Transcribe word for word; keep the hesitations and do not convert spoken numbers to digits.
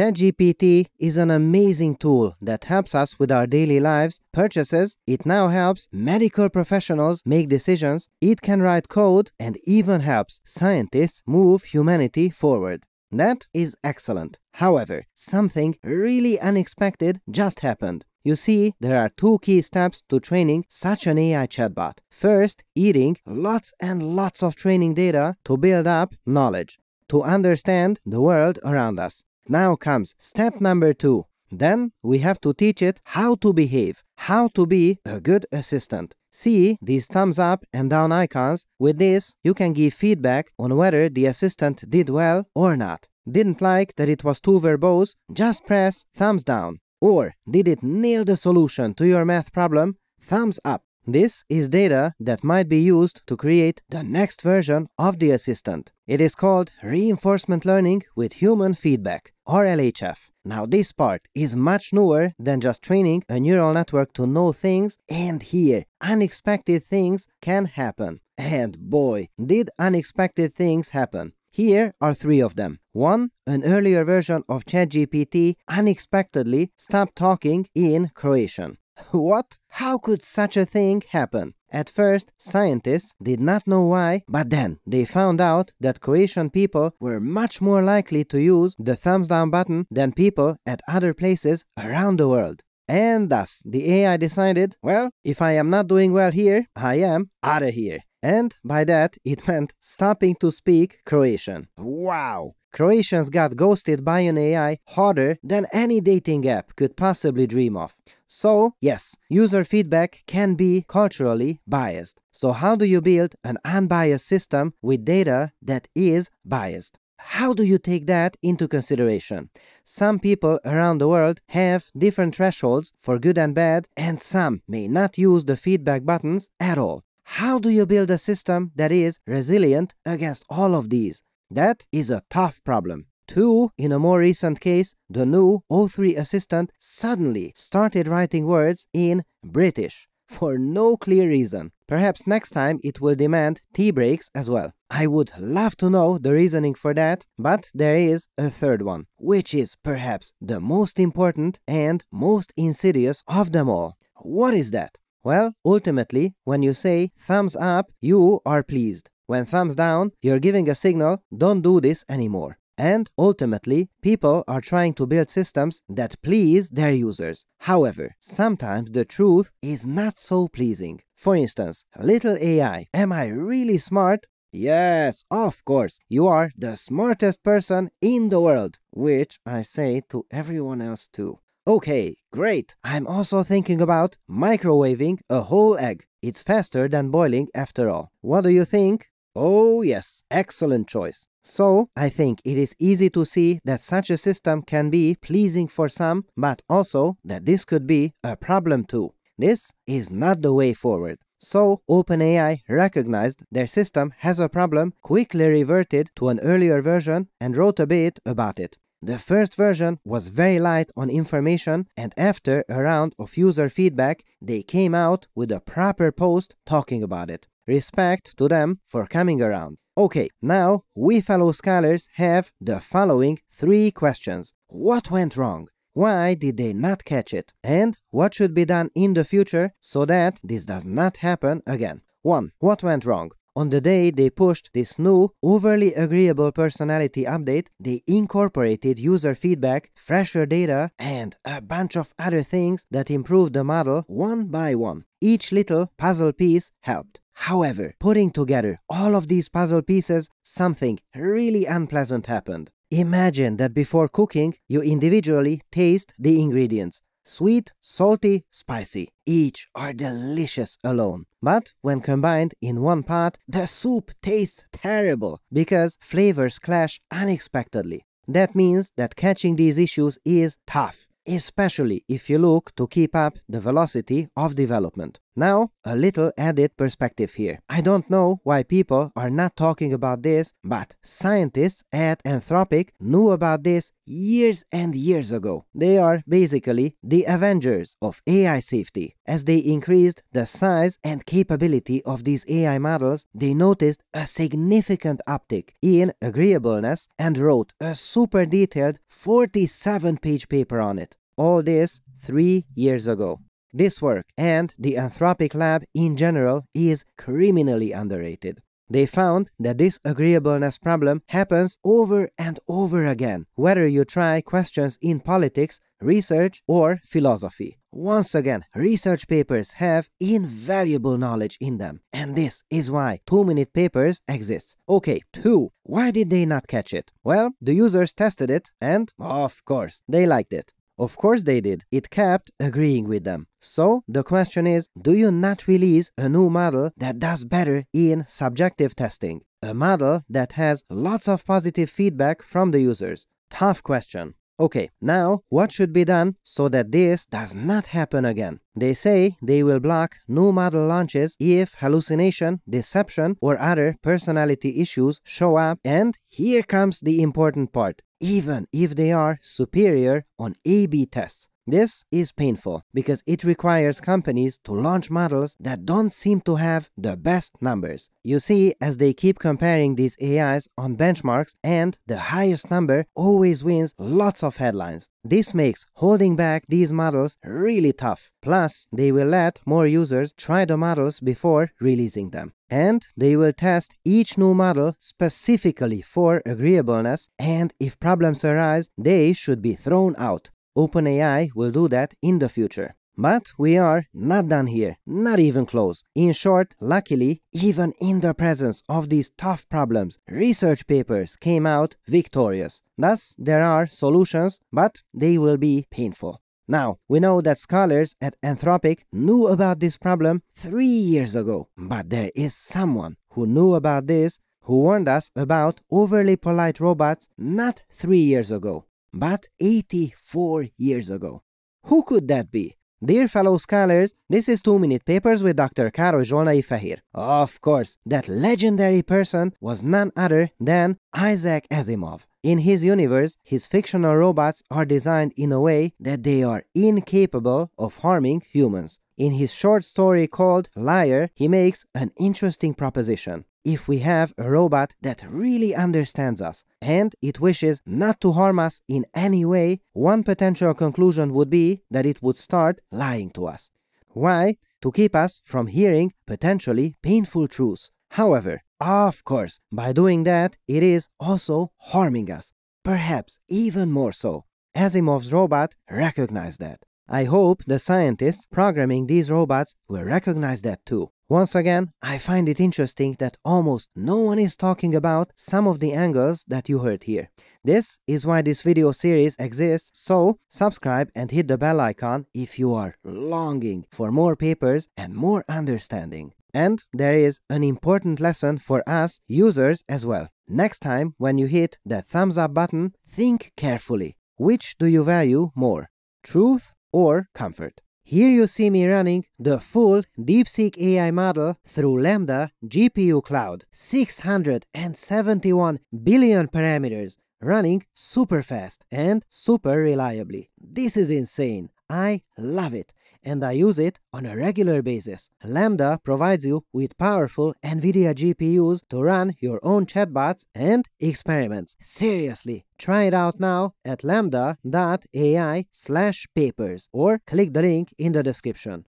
ChatGPT is an amazing tool that helps us with our daily lives, purchases, it now helps medical professionals make decisions, it can write code, and even helps scientists move humanity forward. That is excellent. However, something really unexpected just happened. You see, there are two key steps to training such an A I chatbot. First, eating lots and lots of training data to build up knowledge, to understand the world around us. Now comes step number two. Then we have to teach it how to behave, how to be a good assistant. See these thumbs up and down icons. With this, you can give feedback on whether the assistant did well or not. Didn't like that it was too verbose? Just press thumbs down. Or did it nail the solution to your math problem? Thumbs up. This is data that might be used to create the next version of the assistant. It is called reinforcement learning with human feedback, R L H F. Now this part is much newer than just training a neural network to know things, and here unexpected things can happen. And boy, did unexpected things happen. Here are three of them. One, an earlier version of ChatGPT unexpectedly stopped talking in Croatian. What? How could such a thing happen? At first, scientists did not know why, but then they found out that Croatian people were much more likely to use the thumbs down button than people at other places around the world. And thus, the A I decided, well, if I am not doing well here, I am out of here. And by that, it meant stopping to speak Croatian. Wow! Croatians got ghosted by an A I harder than any dating app could possibly dream of. So, yes, user feedback can be culturally biased. So how do you build an unbiased system with data that is biased? How do you take that into consideration? Some people around the world have different thresholds for good and bad, and some may not use the feedback buttons at all. How do you build a system that is resilient against all of these? That is a tough problem. Two, in a more recent case, the new O three assistant suddenly started writing words in British, for no clear reason. Perhaps next time it will demand tea breaks as well. I would love to know the reasoning for that, but there is a third one, which is perhaps the most important and most insidious of them all. What is that? Well, ultimately, when you say thumbs up, you are pleased. When thumbs down, you're giving a signal, don't do this anymore. And ultimately, people are trying to build systems that please their users. However, sometimes the truth is not so pleasing. For instance, little A I, am I really smart? Yes, of course, you are the smartest person in the world, which I say to everyone else too. Okay, great. I'm also thinking about microwaving a whole egg. It's faster than boiling after all. What do you think? Oh yes, excellent choice. So, I think it is easy to see that such a system can be pleasing for some, but also that this could be a problem too. This is not the way forward. So, OpenAI recognized their system has a problem, quickly reverted to an earlier version, and wrote a bit about it. The first version was very light on information, and after a round of user feedback, they came out with a proper post talking about it. Respect to them for coming around. Okay, now we fellow scholars have the following three questions. What went wrong? Why did they not catch it? And what should be done in the future so that this does not happen again? One. What went wrong? On the day they pushed this new, overly agreeable personality update, they incorporated user feedback, fresher data, and a bunch of other things that improved the model one by one. Each little puzzle piece helped. However, putting together all of these puzzle pieces, something really unpleasant happened. Imagine that before cooking, you individually taste the ingredients. Sweet, salty, spicy. Each are delicious alone. But when combined in one pot, the soup tastes terrible because flavors clash unexpectedly. That means that catching these issues is tough, especially if you look to keep up the velocity of development. Now, a little added perspective here. I don't know why people are not talking about this, but scientists at Anthropic knew about this years and years ago. They are basically the Avengers of A I safety. As they increased the size and capability of these A I models, they noticed a significant uptick in agreeableness and wrote a super detailed forty-seven page paper on it. All this three years ago. This work and the Anthropic lab in general is criminally underrated. They found that this agreeableness problem happens over and over again, whether you try questions in politics, research, or philosophy. Once again, research papers have invaluable knowledge in them, and this is why Two Minute Papers exists. Okay, two. Why did they not catch it? Well, the users tested it, and of course, they liked it. Of course they did. It kept agreeing with them. So the question is, do you not release a new model that does better in subjective testing? A model that has lots of positive feedback from the users? Tough question. Okay, now what should be done so that this does not happen again? They say they will block new model launches if hallucination, deception, or other personality issues show up, and here comes the important part. Even if they are superior on A B tests. This is painful because it requires companies to launch models that don't seem to have the best numbers. You see, as they keep comparing these A Is on benchmarks, and the highest number always wins lots of headlines. This makes holding back these models really tough. Plus, they will let more users try the models before releasing them. And they will test each new model specifically for agreeableness, and if problems arise, they should be thrown out. OpenAI will do that in the future. But we are not done here, not even close. In short, luckily, even in the presence of these tough problems, research papers came out victorious. Thus, there are solutions, but they will be painful. Now, we know that scholars at Anthropic knew about this problem three years ago, but there is someone who knew about this, who warned us about overly polite robots not three years ago, but eighty-four years ago. Who could that be? Dear fellow scholars, this is Two Minute Papers with Doctor Károly Zsolnai-Fehér. Of course, that legendary person was none other than Isaac Asimov. In his universe, his fictional robots are designed in a way that they are incapable of harming humans. In his short story called Liar, he makes an interesting proposition. If we have a robot that really understands us, and it wishes not to harm us in any way, one potential conclusion would be that it would start lying to us. Why? To keep us from hearing potentially painful truths. However, of course, by doing that, it is also harming us. Perhaps even more so. Asimov's robot recognized that. I hope the scientists programming these robots will recognize that too. Once again, I find it interesting that almost no one is talking about some of the angles that you heard here. This is why this video series exists, so subscribe and hit the bell icon if you are longing for more papers and more understanding. And there is an important lesson for us users as well. Next time when you hit the thumbs up button, think carefully. Which do you value more? Truth or comfort? Here you see me running the full DeepSeek A I model through Lambda G P U Cloud. six hundred seventy-one billion parameters, running super fast and super reliably. This is insane. I love it, and I use it on a regular basis. Lambda provides you with powerful NVIDIA G P Us to run your own chatbots and experiments. Seriously, try it out now at lambda dot A I slash papers or click the link in the description.